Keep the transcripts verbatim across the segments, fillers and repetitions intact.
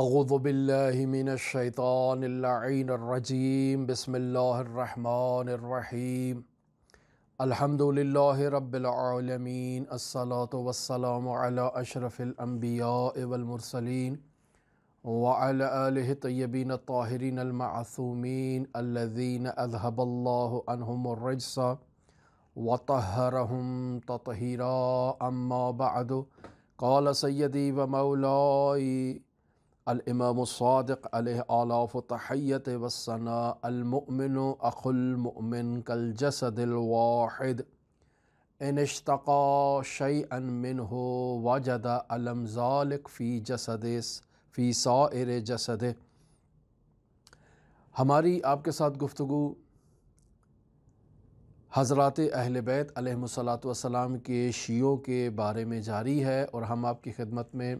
अऊज़ु बिल्लाहि मिनश शैतानिर रजीम बिस्मिल्लाहिर्रहमानिर्रहीम अल्हम्दुलिल्लाहि रब्बिल आलमीन अस्सलातु वस्सलामु अला अशरफिल अंबिया वल मुरसलीन व अला आलिहि तय्यबीन ताहिरीन अल मासूमीन अल्लज़ीना अज़हबल्लाहु अन्हुमुर रज्सा व तहरहुम ततहीरा। अम्मा बअदु क़ाल सय्यदी व मौलाई अल-इमाम सादिक़ अलैहि आलाफ़ तहियत वस्सना अल-मुअमिनु अख़ुल मुअमिन कल जसदिल वाहिद इनिश्तक़ा शैअन मिन्हु वजद अलम ज़ालिक फ़ी जसदिस फ़ी साइर जसदे। हमारी आपके साथ गुफ्तगू हज़रात अहल बैत अलैहिमुस्सलातु वस्सलाम के शियों के बारे में जारी है और हम आपकी खिदमत में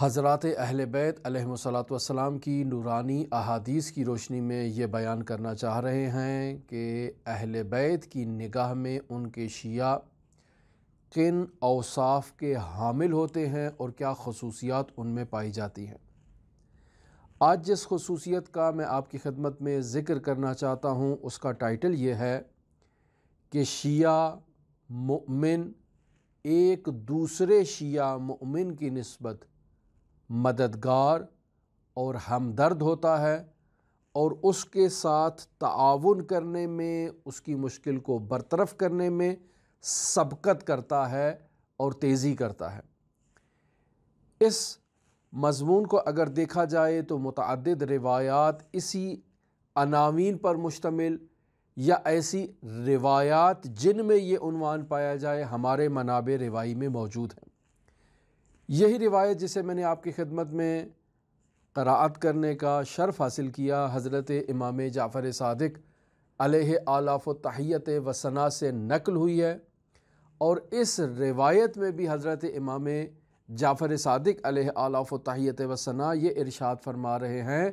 हज़रात अहल बैत अलैहिमुस्सलातु वस्सलाम की नूरानी अहादीस की रोशनी में ये बयान करना चाह रहे हैं कि अहल बैत की निगाह में उनके शिया किन औसाफ के हामिल होते हैं और क्या खसूसियात उनमें पाई जाती हैं। आज जिस खसूसियत का मैं आपकी खिदमत में ज़िक्र करना चाहता हूँ उसका टाइटल ये है कि शिया मुमिन एक दूसरे शिया मुमिन की निस्बत मददगार और हमदर्द होता है और उसके साथ ताआवुन करने में, उसकी मुश्किल को बरतरफ़ करने में सबकत करता है और तेज़ी करता है। इस मज़मून को अगर देखा जाए तो मुतअद्दिद रिवायात इसी अनावीन पर मुश्तमिल या ऐसी रिवायात जिनमें ये उन्वान पाया जाए हमारे मनाबे रिवाई में मौजूद हैं। यही रिवायत जिसे मैंने आपकी खिदमत में क़राअत करने का शर्फ़ हासिल किया हज़रत इमाम जाफ़र सादिक़ अलैहि आलाफ़ तहियत वसना से नकल हुई है और इस रिवायत में भी हज़रत इमाम जाफ़र सादिक़ अलैहि आलाफ़ तहियत वसना ये इरशाद फरमा रहे हैं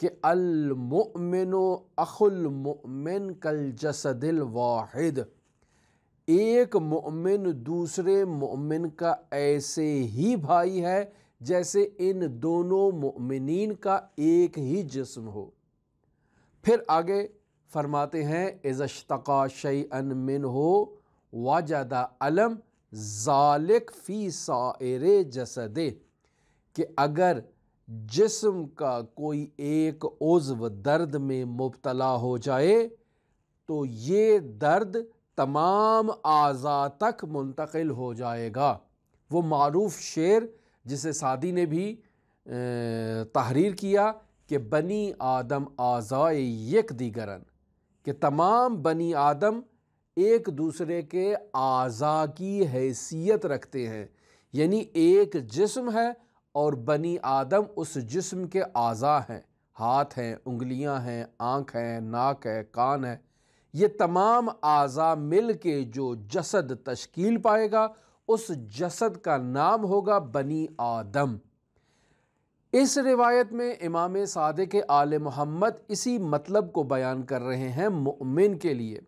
कि अल मुअमिनु अख़ुल मुअमिन कल जसदिल वाहिद, एक मुमिन दूसरे मुमिन का ऐसे ही भाई है जैसे इन दोनों मुमिनीन का एक ही जिस्म हो। फिर आगे फरमाते हैं इज़श्तक़ा शैअन मिन्हु वजदा अलम ज़ालिक फ़ी साइरे जसदे, कि अगर जिस्म का कोई एक उज़्व दर्द में मुब्तला हो जाए तो ये दर्द तमाम आज़ा तक मुंतकिल हो जाएगा। वो मारूफ़ शेर जिसे सादी ने भी तहरीर किया कि बनी आदम आज़ाए यक दीगरन, कि तमाम बनी आदम एक दूसरे के आज़ा की हैसियत रखते हैं, यानी एक जिस्म है और बनी आदम उस जिस्म के आज़ा हैं, हाथ हैं, उंगलियां हैं, आँख हैं, नाक है, कान है। ये तमाम आज़ा मिल के जो जसद तश्कील पाएगा उस जसद का नाम होगा बनी आदम। इस रिवायत में इमाम सादिक़ आले मोहम्मद इसी मतलब को बयान कर रहे हैं मुमिन के लिए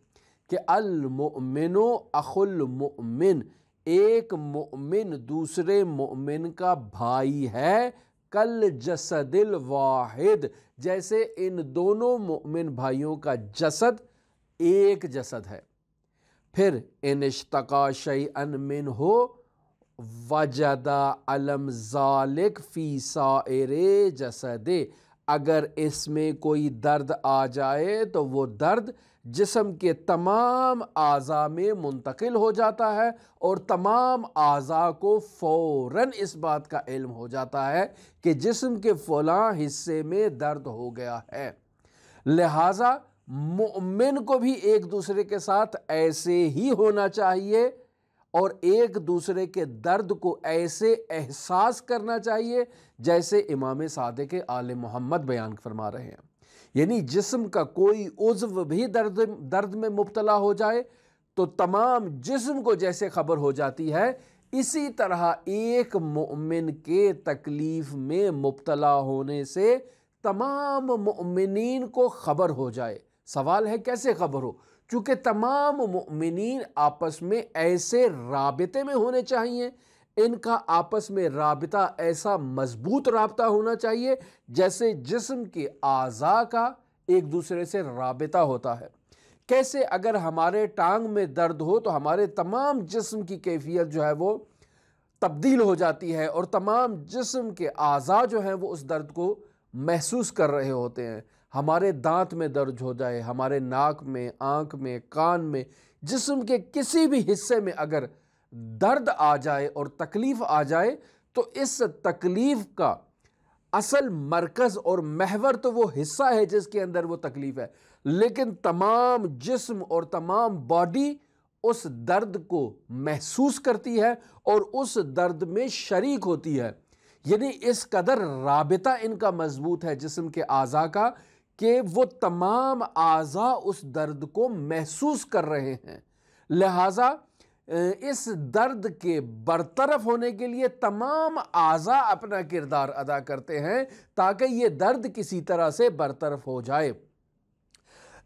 कि अल मुमिनु अखुल मुमिन, एक मुमिन दूसरे मुमिन का भाई है कल जसदिल वाहिद, जैसे इन दोनों मुमिन भाइयों का जसद एक जसद है। फिर इनिश्तक़ा शैअन मिन्हु वजदा अलम ज़ालिक फ़ी साइरे जसदे, अगर इसमें कोई दर्द आ जाए तो वो दर्द जिस्म के तमाम आज़ा में मुंतकिल हो जाता है और तमाम आज़ा को फ़ौरन इस बात का इल्म हो जाता है कि जिस्म के फ़लां हिस्से में दर्द हो गया है। लिहाजा मुमिन को भी एक दूसरे के साथ ऐसे ही होना चाहिए और एक दूसरे के दर्द को ऐसे एहसास करना चाहिए जैसे इमाम सादिक़ आले मोहम्मद बयान फरमा रहे हैं। यानी जिस्म का कोई उज़्व भी दर्द दर्द में मुब्तला हो जाए तो तमाम जिस्म को जैसे खबर हो जाती है, इसी तरह एक मुमिन के तकलीफ़ में मुब्तला होने से तमाम मुमिनीन को खबर हो जाए। सवाल है कैसे खबर हो, चूँकि तमाम मुमिनीन आपस में ऐसे राबिते में होने चाहिए, इनका आपस में राबिता ऐसा मजबूत राबिता होना चाहिए जैसे जिस्म के आज़ा का एक दूसरे से राबिता होता है। कैसे? अगर हमारे टांग में दर्द हो तो हमारे तमाम जिस्म की कैफियत जो है वो तब्दील हो जाती है और तमाम जिस्म के आज़ा जो हैं वो उस दर्द को महसूस कर रहे होते हैं। हमारे दांत में दर्द हो जाए, हमारे नाक में, आँख में, कान में, जिस्म के किसी भी हिस्से में अगर दर्द आ जाए और तकलीफ़ आ जाए तो इस तकलीफ़ का असल मरकज़ और महवर तो वो हिस्सा है जिसके अंदर वो तकलीफ़ है, लेकिन तमाम जिस्म और तमाम बॉडी उस दर्द को महसूस करती है और उस दर्द में शरीक होती है। यानी इस कदर राबिता इनका मजबूत है जिस्म के आज़ा का कि वो तमाम आज़ा उस दर्द को महसूस कर रहे हैं। लिहाजा इस दर्द के बरतरफ होने के लिए तमाम आज़ा अपना किरदार अदा करते हैं ताकि ये दर्द किसी तरह से बरतरफ हो जाए।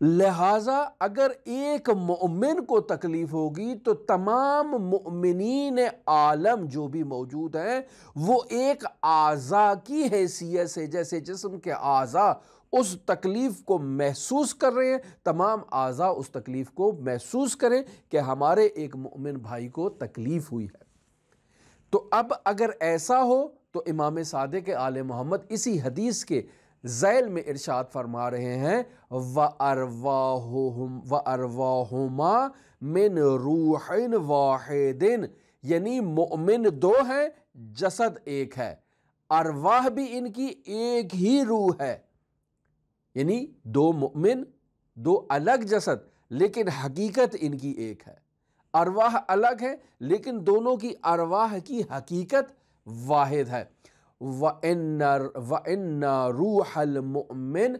लिहाजा अगर एक मोमिन को तकलीफ़ होगी तो तमाम मोमिनीन आलम जो भी मौजूद हैं वो एक आज़ा की हैसियत से जैसे जिस्म के आज़ा उस तकलीफ़ को महसूस कर रहे हैं, तमाम आज़ा उस तकलीफ़ को महसूस करें कि हमारे एक मोमिन भाई को तकलीफ़ हुई है। तो अब अगर ऐसा हो तो इमाम सादिक़ आले मोहम्मद इसी हदीस के ज़ैल में इरशाद फरमा रहे हैं व अरवाहुम व अरवाहुमा मिन रूहिन वाहिदिन, यानी मोमिन दो हैं, जसद एक है, अरवाह भी इनकी एक ही रूह है। यानी दो मोमिन, दो अलग जसद, लेकिन हकीकत इनकी एक है। अरवाह अलग है लेकिन दोनों की अरवाह की हकीकत वाहिद है। वइन्न रूहल मोमिन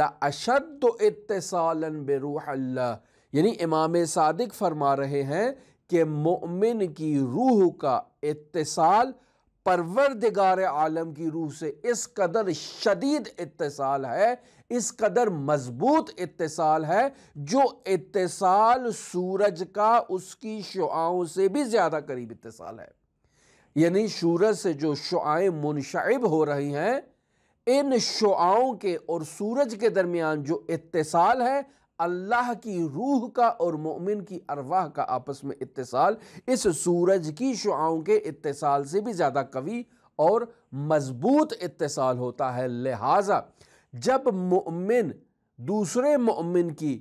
लअशद्दु इत्तिसालन बिरूहिल्लाह, यानी इमाम सादिक फरमा रहे हैं कि मोमिन की रूह का इत्तिसाल परवरदिगार आलम की रूह से इस कदर शदीद इत्तिसाल है, इस कदर मजबूत इत्तिसाल है जो इत्तिसाल सूरज का उसकी शुआओं से भी ज़्यादा करीब इत्तिसाल है। यानी सूरज से जो शुआएं मुनशइब हो रही हैं, इन शुआओं के और सूरज के दरमियान जो इत्तिसाल है, अल्लाह की रूह का और मोमिन की अरवाह का आपस में इत्तिसाल इस सूरज की शुआओं के इत्तिसाल से भी ज़्यादा कवी और मजबूत इत्तिसाल होता है। लिहाजा जब मोमिन दूसरे मोमिन की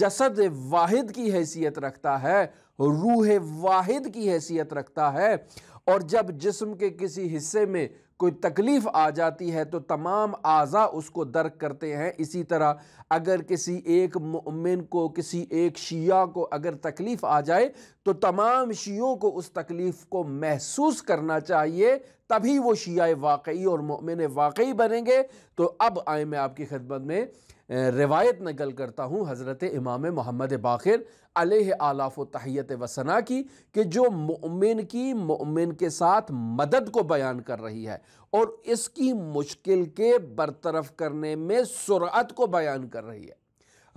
जसद वाहिद की हैसियत रखता है, रूह वाहिद की हैसियत रखता है, और जब जिस्म के किसी हिस्से में कोई तकलीफ़ आ जाती है तो तमाम आज़ा उसको दर्क करते हैं। इसी तरह अगर किसी एक मोमिन को, किसी एक शिया को अगर तकलीफ़ आ जाए तो तमाम शियों को उस तकलीफ़ को महसूस करना चाहिए, तभी वो शिया वाकई और मोमिन वाकई बनेंगे। तो अब आए मैं आपकी खिदमत में रिवायत नकल करता हूँ हज़रत इमाम मोहम्मद बाखिर अलैहि आलाफ तहियत वसना की कि जो मोमिन की मोमिन के साथ मदद को बयान कर रही है और इसकी मुश्किल के बरतरफ करने में सुरअत को बयान कर रही है।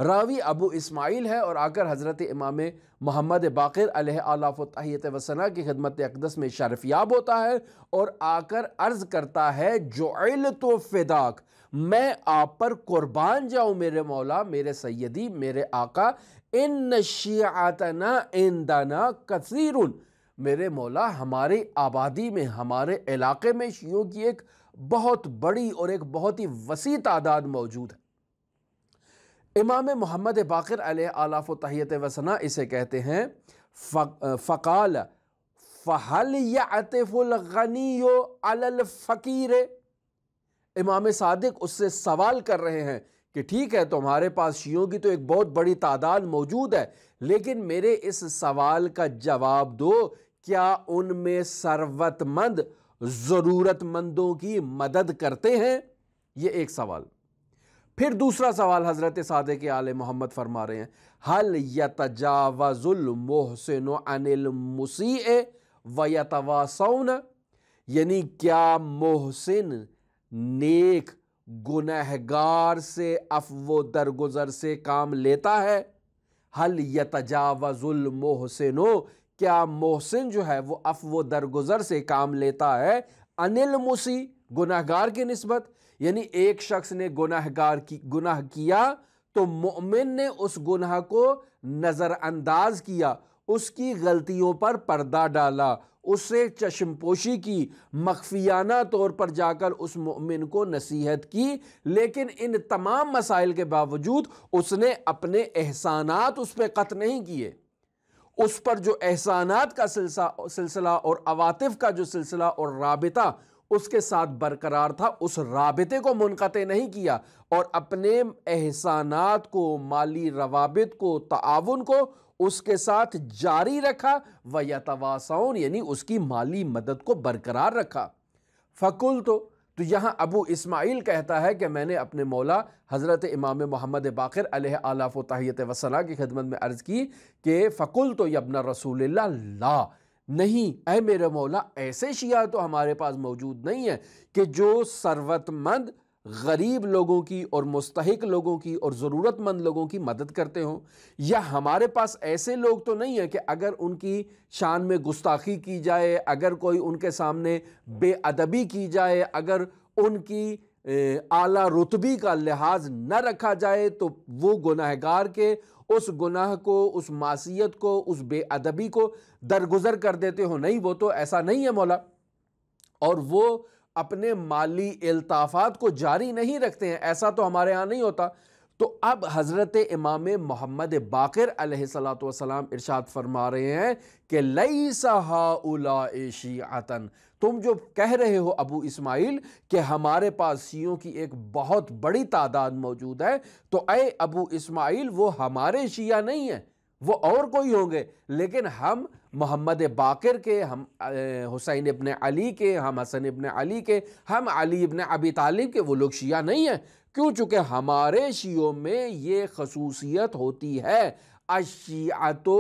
रावी अबू इस्माइल है और आकर हज़रत इमाम मोहम्मद बाक़िर अलैहि आलाफ तहियत वसना की खिदमत अक़दस में शरफ़याब होता है और आकर अर्ज़ करता है जुइलतु फ़िदाक, मैं आप पर कुर्बान जाऊँ मेरे मौला, मेरे सैदी, मेरे आका। इन शियातना इंदना कसीरुन, मेरे मौला हमारी आबादी में, हमारे इलाके में शियों की एक बहुत बड़ी और एक बहुत ही वसी तादाद मौजूद है। इमाम मोहम्मद बाक़िर अलैहि आलाफ तहियत वसना इसे कहते हैं फ़क़ाल फ़हल यअतफ़ुल गनियो अलल फ़क़ीर, इमाम सादिक उससे सवाल कर रहे हैं कि ठीक है तुम्हारे पास शियों की तो एक बहुत बड़ी तादाद मौजूद है, लेकिन मेरे इस सवाल का जवाब दो, क्या उनमें सर्वतमंद ज़रूरतमंदों की मदद करते हैं? ये एक सवाल। फिर दूसरा सवाल हज़रत सादिक़ आले मोहम्मद फरमा रहे हैं हल यतजावज़ुल मुहसिनु अनिल मुसीए व यतवासौन, यानी क्या मोहसिन नेक गुनहगार से अफ़्व दरगुज़र से काम लेता है? हल यतजावज़ुल मोहसिनु, क्या मोहसिन जो है वो अफ़्व दरगुजर से काम लेता है अनिल मुसी गुनाहगार की निस्बत। यानी एक शख्स ने गुनाहगार की गुनाह किया तो मोमिन ने उस गुनाह को नज़रअंदाज किया, उसकी गलतियों पर पर्दा डाला, उससे चश्मपोशी की, मखफियाना तौर पर जाकर उस मोमिन को नसीहत की, लेकिन इन तमाम मसाइल के बावजूद उसने अपने एहसानात उस पर कत नहीं किए। उस पर जो एहसानात का सिलसिला और अवातिफ का जो सिलसिला और राबिता उसके साथ बरकरार था, उस राबिते को मुनक़ते नहीं किया और अपने एहसानात को, माली रवाबित को, ताउन को उसके साथ जारी रखा। व यतवासौन यानी उसकी माली मदद को बरकरार रखा। फ़कुल तो तो यहाँ अबू इस्माइल कहता है कि मैंने अपने मौला हज़रत इमाम मोहम्मद बाक़िर अलैहि आलाफ व तहियत व सलाह की खिदमत में अर्ज़ की कि फ़कुल तो यब्ना रसूलिल्लाह ला, नहीं ऐ मेरे मौला, ऐसे शिया तो हमारे पास मौजूद नहीं है कि जो सर्वतमंद गरीब लोगों की और मुस्तहिक लोगों की और ज़रूरतमंद लोगों की मदद करते हों, या हमारे पास ऐसे लोग तो नहीं है कि अगर उनकी शान में गुस्ताखी की जाए, अगर कोई उनके सामने बेअदबी की जाए, अगर उनकी आला रुतबी का लिहाज न रखा जाए तो वो गुनाहगार के उस गुनाह को, उस मासियत को, उस बेअदबी को दरगुजर कर देते हो। नहीं, वो तो ऐसा नहीं है मौला। और वो अपने माली इल्ताफात को जारी नहीं रखते हैं, ऐसा तो हमारे यहाँ नहीं होता। तो अब हज़रत इमाम मोहम्मद बाक़िर अलैहिस्सलातु वस्सलाम इरशाद फरमा रहे हैं कि लैसा हाउलाए शिअतन, तुम जो कह रहे हो अबू इस्माइल कि हमारे पास शियों की एक बहुत बड़ी तादाद मौजूद है, तो ऐ अबू इस्माइल वो हमारे शिया नहीं हैं, वो और कोई होंगे, लेकिन हम मोहम्मद बाक़िर के, हम हुसैन इब्न अली के, हम हसन इब्न अली के, हम अली इब्न अबी तालिब के, वो लोग शिया नहीं हैं। क्यों? चूँकि हमारे शियों में ये खसूसियत होती है अशियातो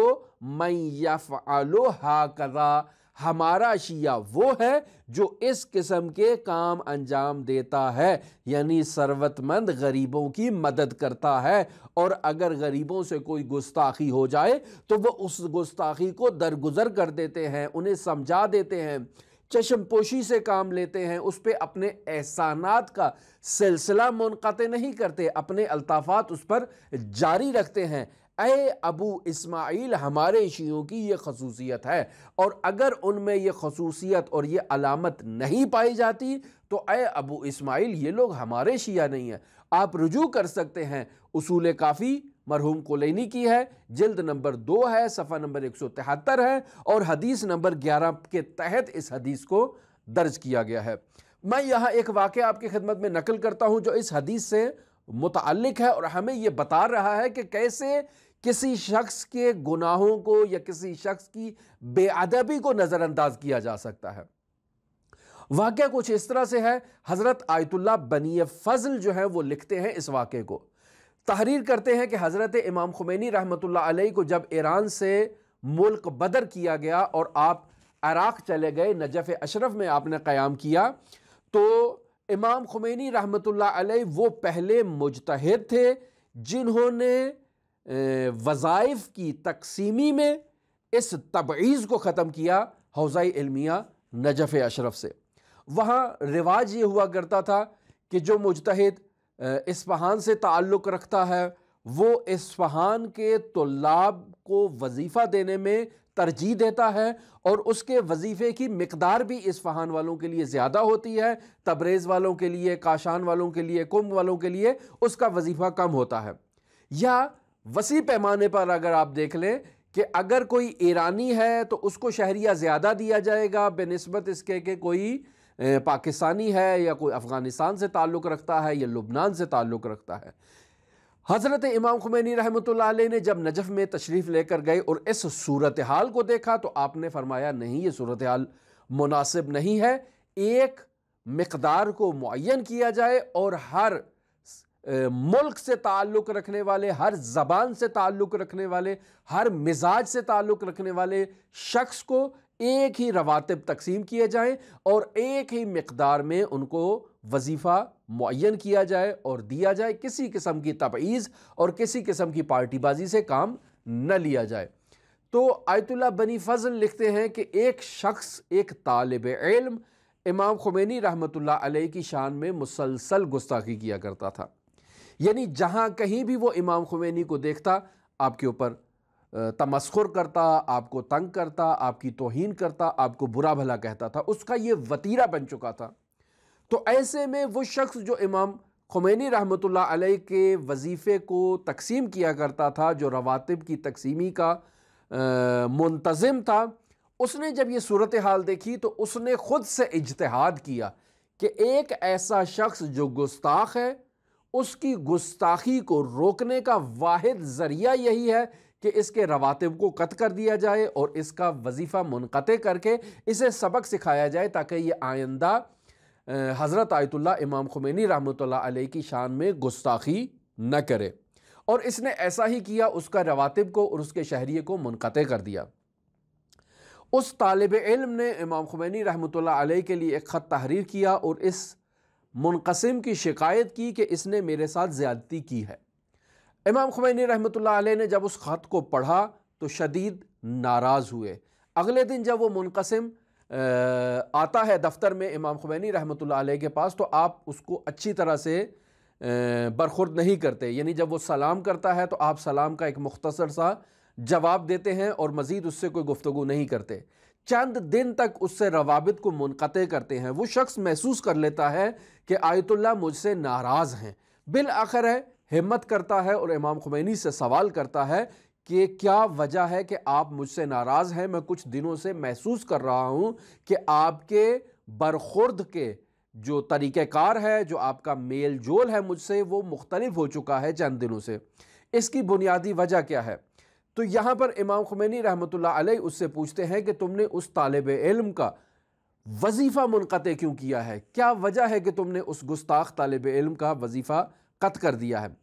मन यफ़अलु हाकज़ा, हमारा शिया वो है जो इस किस्म के काम अंजाम देता है, यानी सर्वतमंद गरीबों की मदद करता है, और अगर गरीबों से कोई गुस्ताखी हो जाए तो वो उस गुस्ताखी को दरगुजर कर देते हैं, उन्हें समझा देते हैं, चश्मपोशी से काम लेते हैं, उस पर अपने एहसानात का सिलसिला मुनक़ते नहीं करते, अपने अल्ताफ़ात उस पर जारी रखते हैं। ऐ अबू इस्माइल, हमारे शियों की ये खसूसियत है, और अगर उनमें ये खसूसियत और ये अलामत नहीं पाई जाती तो ऐ अबू इस्माइल ये लोग हमारे शिया नहीं हैं। आप रुजू कर सकते हैं, उसूल काफ़ी मरहूम कोलैनी की है, जिल्द नंबर दो है, सफ़ा नंबर एक सौ तिहत्तर है, और हदीस नंबर ग्यारह के तहत इस हदीस को दर्ज किया गया है। मैं यहाँ एक वाक़या आपकी खिदमत में नकल करता हूँ जो इस हदीस से मुतअल्लिक़ है और हमें ये बता रहा है कि कैसे किसी शख्स के गुनाहों को या किसी शख्स की बेअदबी को नज़रअंदाज किया जा सकता है। वाक़या कुछ इस तरह से है, हज़रत आयतुल्लाह बनी फ़ज़ल जो है वो लिखते हैं, इस वाक़े को तहरीर करते हैं कि हज़रत इमाम खुमैनी रहमतुल्लाह अलैह को जब ईरान से मुल्क बदर किया गया और आप इराक़ चले गए, नजफ़ अशरफ में आपने क़याम किया, तो इमाम खुमैनी रहमतुल्लाह अलैह वो पहले मुजतहिद थे जिन्होंने वज़ाइफ़ की तकसीमी में इस तबईज़ को ख़त्म किया हौज़ाए इल्मिया नजफ़ अशरफ से। वहाँ रिवाज ये हुआ करता था कि जो मुजतहिद इस्फहान से ताल्लुक़ रखता है वो इस्फहान के तुल्लाब को वजीफ़ा देने में तरजीह देता है, और उसके वजीफ़े की मिकदार भी इस्फहान वालों के लिए ज़्यादा होती है, तबरेज़ वालों के लिए, काशान वालों के लिए, कुम वालों के लिए उसका वजीफ़ा कम होता है। या वसी पैमाने पर अगर आप देख लें कि अगर कोई ईरानी है तो उसको शहरिया ज़्यादा दिया जाएगा बेनिस्बत इसके कि कोई पाकिस्तानी है या कोई अफ़ग़ानिस्तान से ताल्लुक़ रखता है या लुबनान से ताल्लुक़ रखता है। हज़रत इमाम खुमैनी रहमतुल्लाह अलैह ने जब नजफ़ में तशरीफ़ लेकर गए और इस सूरत हाल को देखा तो आपने फरमाया नहीं, ये सूरत हाल मुनासिब नहीं है, एक मिक़दार को मुअय्यन किया जाए और हर मुल्क से ताल्लुक़ रखने वाले, हर ज़बान से ताल्लुक़ रखने वाले, हर मिजाज से ताल्लुक़ रखने वाले शख्स को एक ही रवातिब तकसीम किए जाएं और एक ही मिकदार में उनको वजीफ़ा मुअय्यन किया जाए और दिया जाए, किसी किस्म की तबईज़ और किसी किस्म की पार्टीबाजी से काम न लिया जाए। तो आयतुल्लाह बनी फजल लिखते हैं कि एक शख्स, एक तालिब इल्म इमाम खुमैनी रहमतुल्लाह अलैह की शान में मुसलसल गुस्ताखी किया करता था। यानी जहाँ कहीं भी वो इमाम खुमैनी को देखता आपके ऊपर तमस्खुर करता, आपको तंग करता, आपकी तौहीन करता, आपको बुरा भला कहता था। उसका ये वतीरा बन चुका था। तो ऐसे में वो शख्स जो इमाम खुमैनी रहमतुल्लाह अलैह के वजीफ़े को तकसीम किया करता था, जो रवातिब की तकसीमी का मुंतज़िम था, उसने जब ये सूरत हाल देखी तो उसने ख़ुद से इज्तिहाद किया कि एक ऐसा शख्स जो गुस्ताख है उसकी गुस्ताखी को रोकने का वाहिद ज़रिया यही है कि इसके रवातिब को कत कर दिया जाए और इसका वजीफ़ा मुनक़ते करके इसे सबक सिखाया जाए ताकि ये आइंदा हज़रत आयतुल्लाह इमाम खुमैनी रहमतुल्लाह अलैह की शान में गुस्ताखी न करे। और इसने ऐसा ही किया, उसका रवातिब को और उसके शहरिये को मुनक़ते कर दिया। उस तालिब इल्म ने इमाम खुमैनी रहमतुल्लाह अलैह के लिए एक ख़त तहरीर किया और इस मुनक़सिम की शिकायत की कि इसने मेरे साथ ज़्यादती की है। इमाम खुमैनी रहमतुल्लाह अलैह ने जब उस ख़त को पढ़ा तो शदीद नाराज़ हुए। अगले दिन जब वो मुनक़सिम आता है दफ्तर में इमाम खुमैनी रहमतुल्लाह अलैह के पास तो आप उसको अच्छी तरह से बरखुर्द नहीं करते। यानी जब वो सलाम करता है तो आप सलाम का एक मुख्तसर सा जवाब देते हैं और मज़ीद उससे कोई गुफ्तगू नहीं करते। चंद दिन तक उससे रवाबित को मुनक़ते करते हैं। वो शख्स महसूस कर लेता है कि आयतुल्लाह मुझसे नाराज़ हैं। बिल आखिर है हिम्मत करता है और इमाम खुमैनी से सवाल करता है कि क्या वजह है कि आप मुझसे नाराज़ हैं। मैं कुछ दिनों से महसूस कर रहा हूँ कि आपके बरखुर्द के जो तरीक़ेकार है, जो आपका मेल जोल है मुझसे, वो मुख्तलिफ हो चुका है चंद दिनों से। इसकी बुनियादी वजह क्या है? तो यहाँ पर इमाम खुमैनी रहमतुल्लाह अलैह उससे पूछते हैं कि तुमने उस तालिब इल्म का वजीफ़ा मुनक़ते क्यों किया है? क्या वजह है कि तुमने उस गुस्ताख तालिब इल्म का वजीफ़ा कत कर दिया है?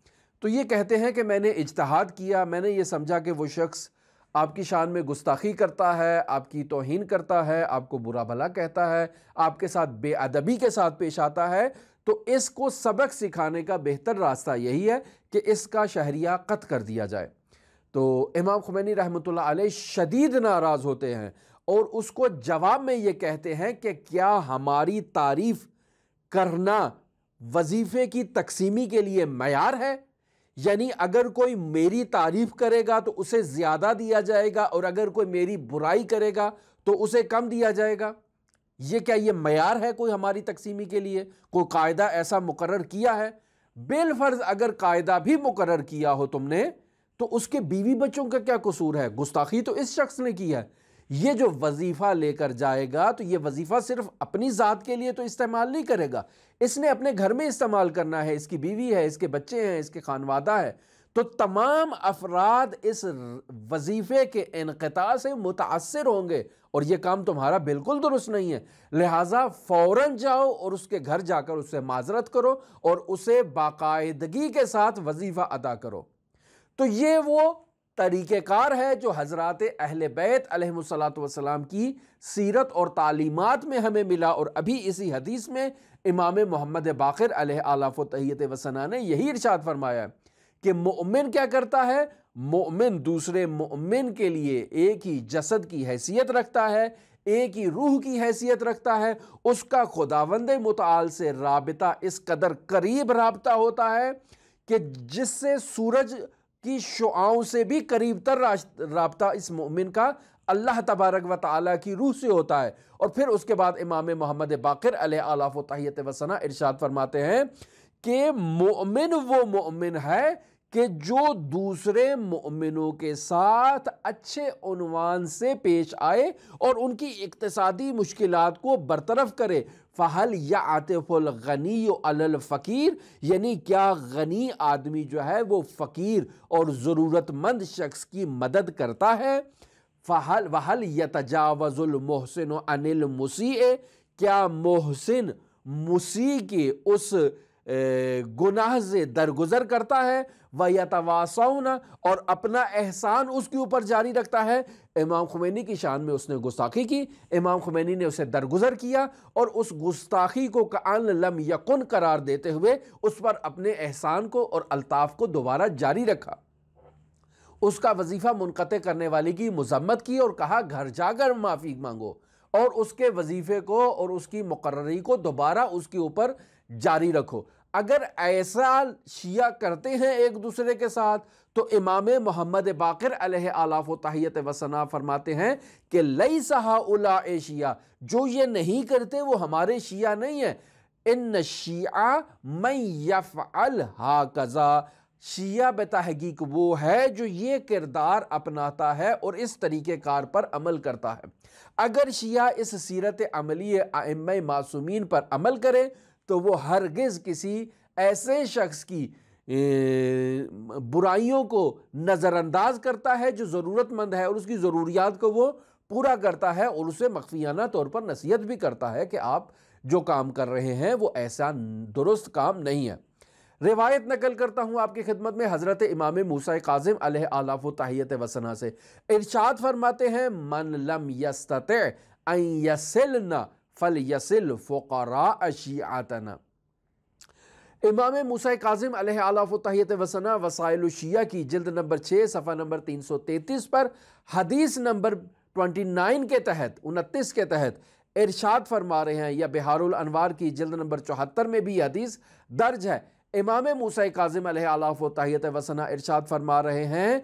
तो ये कहते हैं कि मैंने इज्तिहाद किया, मैंने ये समझा कि वो शख्स आपकी शान में गुस्ताखी करता है, आपकी तौहीन करता है, आपको बुरा भला कहता है, आपके साथ बेअदबी के साथ पेश आता है, तो इसको सबक सिखाने का बेहतर रास्ता यही है कि इसका शहरिया कत कर दिया जाए। तो इमाम खुमैनी रहमतुल्लाह अलैह शदीद नाराज़ होते हैं और उसको जवाब में ये कहते हैं कि क्या हमारी तारीफ़ करना वजीफ़े की तकसीमी के लिए मयार है? यानी अगर कोई मेरी तारीफ़ करेगा तो उसे ज़्यादा दिया जाएगा और अगर कोई मेरी बुराई करेगा तो उसे कम दिया जाएगा। ये क्या ये मयार है कोई हमारी तकसीमी के लिए? कोई कायदा ऐसा मुकर्रर किया है? बेलफर्ज अगर कायदा भी मुकर्रर किया हो तुमने तो उसके बीवी बच्चों का क्या कसूर है? गुस्ताखी तो इस शख्स ने की है। ये जो वजीफ़ा लेकर जाएगा तो ये वजीफ़ा सिर्फ अपनी ज़ात के लिए तो इस्तेमाल नहीं करेगा, इसने अपने घर में इस्तेमाल करना है। इसकी बीवी है, इसके बच्चे हैं, इसके खानवादा है, तो तमाम अफराद इस वजीफ़े के इनक़ता से मुतासर होंगे और ये काम तुम्हारा बिल्कुल दुरुस्त नहीं है। लिहाजा फ़ौरन जाओ और उसके घर जाकर उससे माजरत करो और उसे बाकायदगी के साथ वजीफ़ा अदा करो। तो ये वो तरीक़ेकार है जो हज़रात अहले बैत अलैहिमुस्सलातु वस्सलाम की सीरत और तालीमात में हमें मिला। और अभी इसी हदीस में इमाम मोहम्मद बाक़िर अलैहि आलाफ व तहियत व सना ने यही इरशाद फरमाया कि मोमिन क्या करता है? मोमिन दूसरे मोमिन के लिए एक ही जसद की हैसियत रखता है, एक ही रूह की हैसियत रखता है। उसका खुदावंदे मुताल से राबिता इस कदर करीब राबता होता है कि जिससे सूरज की शुआओं से भी करीब तर राबता इस मोमिन का अल्लाह तबारक व तआला की रूह से होता है। और फिर उसके बाद इमाम मोहम्मद बाक़िर अलैहि आलाफ व तहियत व सना इरशाद फरमाते हैं कि मोमिन वो मोमिन है कि जो दूसरे मोमिनों के साथ अच्छे उन्वान से पेश आए और उनकी इक्तसादी मुश्किलात को बरतरफ करे। फ़हल या आतिफुल गनी अलल फ़कीर, यानी क्या गनी आदमी जो है वो फ़कीर और ज़रूरतमंद शख्स की मदद करता है? फ़हल वहल यतजावज़ुल मोहसिन अनिल मुसीए, क्या मोहसिन मुसी के उस गुनाह से दरगुजर करता है? व यतवासौन, और अपना एहसान उसके ऊपर जारी रखता है। इमाम खुमैनी की शान में उसने गुस्ताखी की, इमाम खुमैनी ने उसे दरगुजर किया और उस गुस्ताखी को कान लम यकुन करार देते हुए उस पर अपने एहसान को और अल्ताफ़ को दोबारा जारी रखा। उसका वजीफा मुनक़ते करने वाले की मजम्मत की और कहा घर जाकर माफ़ी मांगो और उसके वजीफे को और उसकी मुकर्ररी को दोबारा उसके ऊपर जारी रखो। अगर ऐसा शिया करते हैं एक दूसरे के साथ तो इमाम मोहम्मद बाक़िर अलैहि आलाफ व तहियत व सना फरमाते हैं कि लैसा हाउलाए शिया, जो ये नहीं करते वो हमारे शिया नहीं है। इन शिया मैं यफ़अल हाकज़ा, शिया बेतहक़ीक़ वो है जो ये किरदार अपनाता है और इस तरीक़ेकार पर अमल करता है। अगर शिया इस सीरत अमली आइम्मा मासूमीन पर अमल करें तो वो हरगिज़ किसी ऐसे शख्स की बुराइयों को नज़रअंदाज करता है जो ज़रूरतमंद है और उसकी ज़रूरियात को वो पूरा करता है और उसे मख्फियाना तौर पर नसीहत भी करता है कि आप जो काम कर रहे हैं वो ऐसा दुरुस्त काम नहीं है। रिवायत नकल करता हूँ आपकी खिदमत में हज़रत इमाम मूसा काज़िम अलैहि आलाफ व तहियत व सना से। इरशाद फरमाते हैं मन लम यस्तते अन यसिलना फल यसिल फ़ुक़रा अशियातना। इमाम मूसा काज़िम अलैहि आलाफ व तहियत व सना वसाइल शिया की जिल्द नंबर छः सफ़ा नंबर तीन सौ तैंतीस पर हदीस नंबर ट्वेंटी नाइन के तहत उनतीस के तहत इरशाद फरमा रहे हैं, या बिहारुल अनवार की जिल्द नंबर चौहत्तर में भी हदीस दर्ज है। इमाम मूसा काज़िम अलैहि आलाफ व तहियत व सना इरशाद फरमा रहे हैं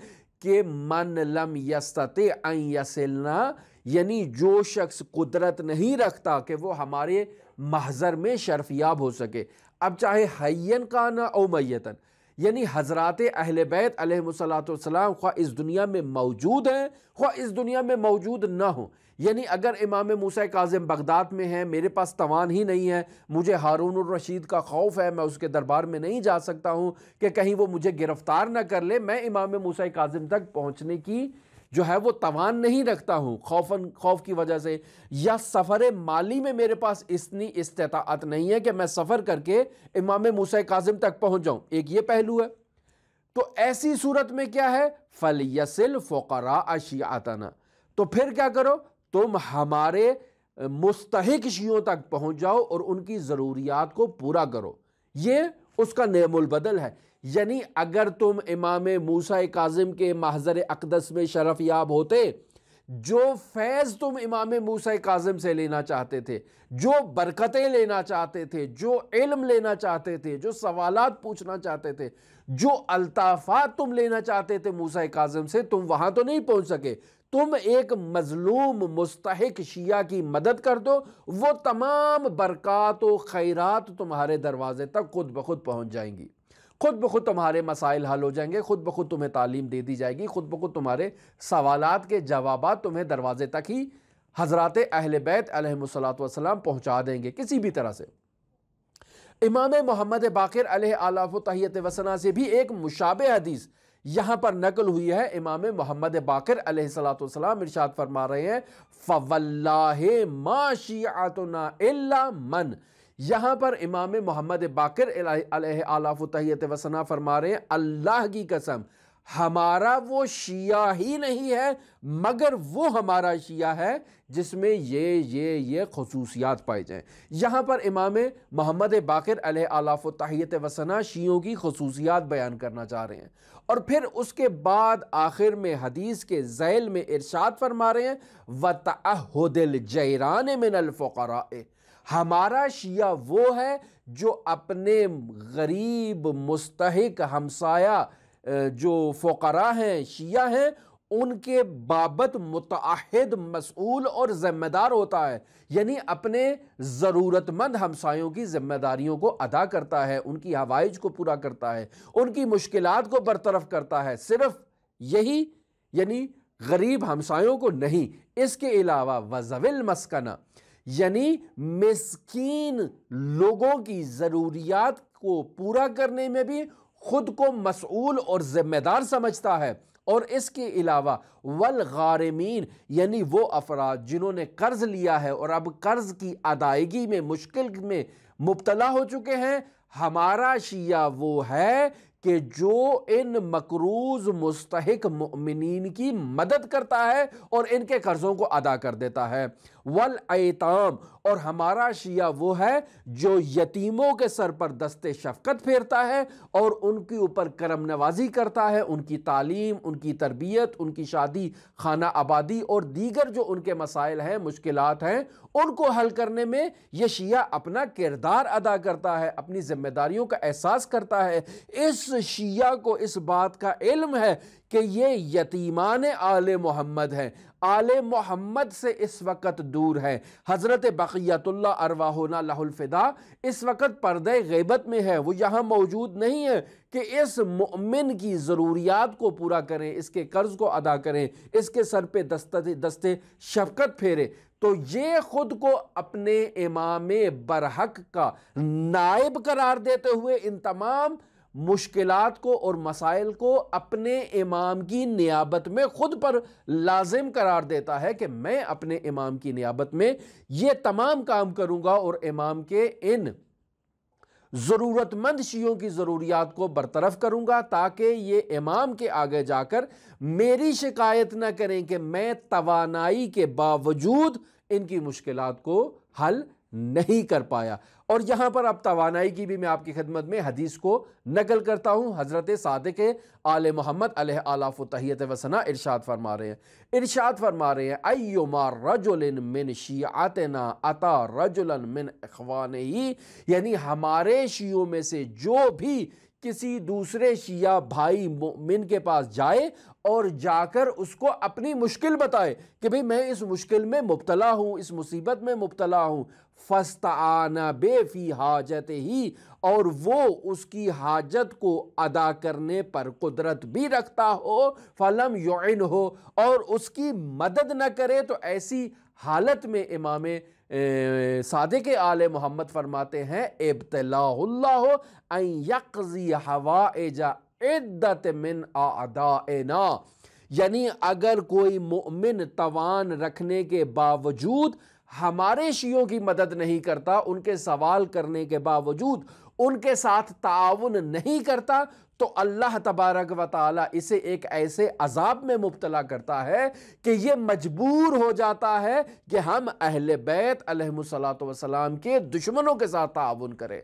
कि मन लम यस्तते अन यसिलना, यानी जो शख्स कुदरत नहीं रखता कि वो हमारे महजर में शर्फयाब हो सके, अब चाहे हय्यन काना औ मय्यतन, यानी हज़रात अहले बैत अलैहिमुस्सलातु वस्सलाम ख्वा इस दुनिया में मौजूद हैं ख्वा इस दुनिया में मौजूद ना हो। यानी अगर इमाम मूसा काज़िम बगदाद में है, मेरे पास तवान ही नहीं है, मुझे हारून और रशीद का खौफ है, मैं उसके दरबार में नहीं जा सकता हूँ कि कहीं वो मुझे गिरफ़्तार ना कर ले, मैं इमाम मूसा काज़िम तक पहुँचने की जो है वो तवान नहीं रखता हूँ खौफन खौफ की वजह से, या सफ़र माली में मेरे पास इतनी इस्तिताअत नहीं है कि मैं सफ़र करके इमाम मूसा काज़िम तक पहुँच जाऊँ, एक ये पहलू है। तो ऐसी सूरत में क्या है, फल यसिल फ़ुक़रा अशियातना, तो फिर क्या करो, तुम हमारे मुस्तहिक़ शियों तक पहुँच जाओ और उनकी ज़रूरियात को पूरा करो। ये उसका नेमुल बदल है। यानी अगर तुम इमाम मूसा काज़िम के महज़र अक़दस में शरफ़ याब होते, जो फैज़ तुम इमाम मूसा काज़िम से लेना चाहते थे, जो बरकतें लेना चाहते थे, जो इल्म लेना चाहते थे, जो सवालात पूछना चाहते थे, जो अल्ताफ़ात तुम लेना चाहते थे मूसा काज़िम से, तुम वहाँ तो नहीं पहुँच सके। तुम एक मज़लूम मुस्तहिक़ शिया की मदद कर दो, वो तमाम बरक़ात व खैरात तुम्हारे दरवाज़े तक ख़ुद ब खुद पहुँच जाएंगी, ख़ुद ब खुद तुम्हारे मसाइल हल हो जाएंगे, ख़ुद ब खुद तुम्हें तालीम दे दी जाएगी, ख़ुद ब खुद तुम्हारे सवालात के जवाबात तुम्हें दरवाज़े तक ही हज़रात अहले बैत अलैहिमुस्सलातु वस्सलाम पहुँचा देंगे किसी भी तरह से। इमाम मोहम्मद बाक़िर अलैहि आलाफ व तहियत व सना से भी एक मुशाबे हदीस यहाँ पर नकल हुई है। इमाम मोहम्मद बाक़िर अलैहिस्सलातु वस्सलाम इरशाद फरमा रहे हैं फ़वल्लाहि मा शिअतुना इल्ला मन। यहाँ पर इमाम मोहम्मद बाक़िर अलैहि आलाफ व तहियत व सना फरमा रहे हैं अल्लाह की कसम, हमारा वो शिया ही नहीं है मगर वो हमारा शिया है जिसमें ये ये ये खसूसियात पाई जाएँ। यहाँ पर इमाम मोहम्मद बाक़िर अलैहि आलाफ व तहियत व सना शियों की खसूसियात बयान करना चाह रहे हैं और फिर उसके बाद आखिर में हदीस के ज़ैल में इरशाद फरमा रहे हैं व तअहुदिल जैरान मिनल फ़ुक़रा, हमारा शिया वो है जो अपने गरीब मुस्तहिक हमसाया जो फ़ुक़रा हैं शिया हैं उनके बाबत मुताहिद मसूल और ज़िम्मेदार होता है, यानी अपने ज़रूरतमंद हमसायों की ज़िम्मेदारियों को अदा करता है, उनकी हवाइज को पूरा करता है, उनकी मुश्किलात को बरतरफ़ करता है, सिर्फ़ यही, यानी गरीब हमसायों को नहीं। इसके अलावा वज़विल मस्कना, यानी मिस्कीन लोगों की ज़रूरियात को पूरा करने में भी ख़ुद को मसूल और ज़िम्मेदार समझता है, और इसके अलावा वलगारमीन, यानी वो अफराद जिन्होंने कर्ज़ लिया है और अब कर्ज़ की अदायगी में मुश्किल में मुब्तला हो चुके हैं, हमारा शिया वो है कि जो इन मकरूज़ मुस्तहिक मुमिनीन की मदद करता है और इनके कर्ज़ों को अदा कर देता है। वल ऐताम, और हमारा शिया वो है जो यतीमों के सर पर दस्ते शफकत फेरता है और उनके ऊपर करम नवाजी करता है, उनकी तालीम, उनकी तरबियत, उनकी शादी खाना आबादी और दीगर जो उनके मसाइल हैं, मुश्किलात हैं, उनको हल करने में यह शिया अपना किरदार अदा करता है, अपनी जिम्मेदारियों का एहसास करता है। इस शिया को इस बात का इल्म है कि ये यतीमान आले मोहम्मद हैं, आले मोहम्मद से इस वक्त दूर है। हज़रत बक़ियतुल्लाह अरवाहुना लहुल फ़िदा इस वक्त पर्दे ग़ैबत में है, वो यहाँ मौजूद नहीं है कि इस मुमिन की ज़रूरियात को पूरा करें, इसके कर्ज़ को अदा करें, इसके सर पे दस्ते दस्ते शफ़क़त फेरे। तो ये ख़ुद को अपने इमाम बरहक का नायब करार देते हुए इन तमाम मुश्किलात को और मसाइल को अपने इमाम की नियाबत में ख़ुद पर लाजिम करार देता है कि मैं अपने इमाम की नियाबत में ये तमाम काम करूँगा और इमाम के इन ज़रूरतमंद शियों की ज़रूरियात को बरतरफ करूँगा, ताकि ये इमाम के आगे जाकर मेरी शिकायत ना करें कि मैं तवानाई के बावजूद इनकी मुश्किलात को हल नहीं कर पाया। और यहाँ पर अब तवानाई की भी मैं आपकी खिदमत में हदीस को नकल करता हूँ। हज़रत सादिक़ आले मोहम्मद अलैहि आलाफ़ु तहियत व सना इरशाद फरमा रहे हैं, इरशाद फरमा रहे हैं, अय्युमा रजुलिन मिन शियातना अता रजुलन मिन इख्वानिही, यानी हमारे शियों में से जो भी किसी दूसरे शिया भाई मोमिन के पास जाए और जाकर उसको अपनी मुश्किल बताए कि भाई मैं इस मुश्किल में मुब्तला हूँ, इस मुसीबत में मुब्तला हूँ, फस्ताना बेफी हाजत ही, और वो उसकी हाजत को अदा करने पर कुदरत भी रखता हो, फलम युइन हो, और उसकी मदद न करे, तो ऐसी हालत में इमाम सादिक़ आले मोहम्मद फरमाते हैं इब्तलाहुल्लाह अन यक़ज़ी हवाइज इद्दत मिन आदाएना, यानी अगर कोई मोमिन तवान रखने के बावजूद हमारे शियों की मदद नहीं करता, उनके सवाल करने के बावजूद उनके साथ ताउन नहीं करता, तो अल्लाह तबारक व ताला इसे एक ऐसे अजाब में मुब्तला करता है कि ये मजबूर हो जाता है कि हम अहले बैत अलैहिमुस्सलातु वस्सलाम के दुश्मनों के साथ ताउन करें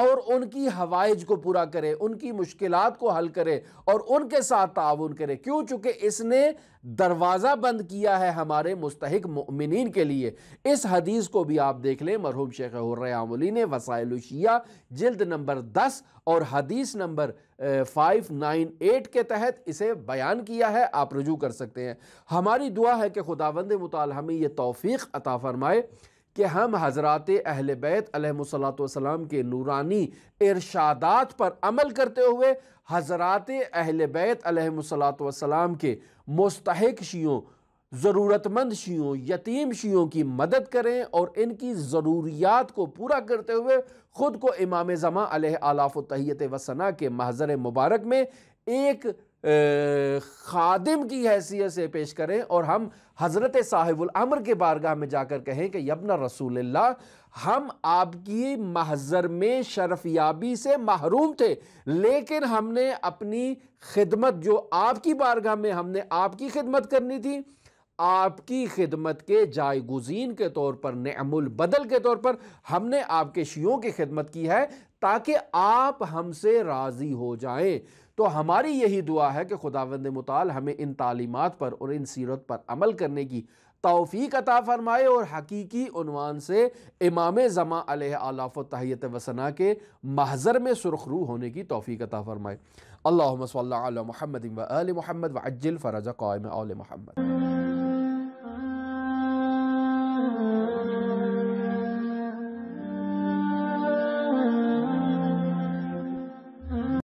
और उनकी हवाइज को पूरा करे, उनकी मुश्किलात को हल करे और उनके साथ ताउन करे। क्यों? चूँकि इसने दरवाज़ा बंद किया है हमारे मुस्तहिक मुमिनीन के लिए। इस हदीस को भी आप देख लें, मरहूम शेख हुर्रयामुली ने वसाइल शिया जिल्द नंबर दस और हदीस नंबर फाइव नाइन एट के तहत इसे बयान किया है, आप रुजू कर सकते हैं। हमारी दुआ है कि खुदावंद मुताल हमें ये तौफीक अता फरमाए कि हम हज़रात अहले बैत अलैहिमुस्सलातु वस्सलाम के नूरानी इरशादात पर अमल करते हुए हज़रात अहले बैत अलैहिमुस्सलातु वस्सलाम के मुस्तहिक शियों, ज़रूरतमंद शियों, यतीम शियों की मदद करें और इनकी ज़रूरियात को पूरा करते हुए ख़ुद को इमाम ज़मा अलैहि आलाफ़ु तहियत व सना के महज़र मुबारक में एक खादिम की हैसियत से पेश करें और हम हज़रत साहिबुल अम्र के बारगाह में जाकर कहें कि यब्ना रसूलल्लाह, हम आपकी महज़र में शरफयाबी से महरूम थे, लेकिन हमने अपनी खिदमत जो आपकी बारगाह में हमने आपकी खिदमत करनी थी, आपकी खिदमत के जायगुज़ीन के तौर पर, नेअमुल बदल के तौर पर हमने आपके शियों की खिदमत की है ताकि आप हमसे राज़ी हो जाएं। तो हमारी यही दुआ है कि खुदावंद मुताल हमें इन तालीमात पर और इन सीरत पर अमल करने की तौफीक अता फरमाए और हकीकी उन्वान से इमाम ज़मा अलैहि आलाफ़ु तहियत व सना के महज़र में सुरखरू होने की तौफीक अता फरमाए। अल्लाहुम्मा सल्लि अला मुहम्मद व आलि मुहम्मद व अज्जिल फ़रज क़ाइम आल मुहम्मद।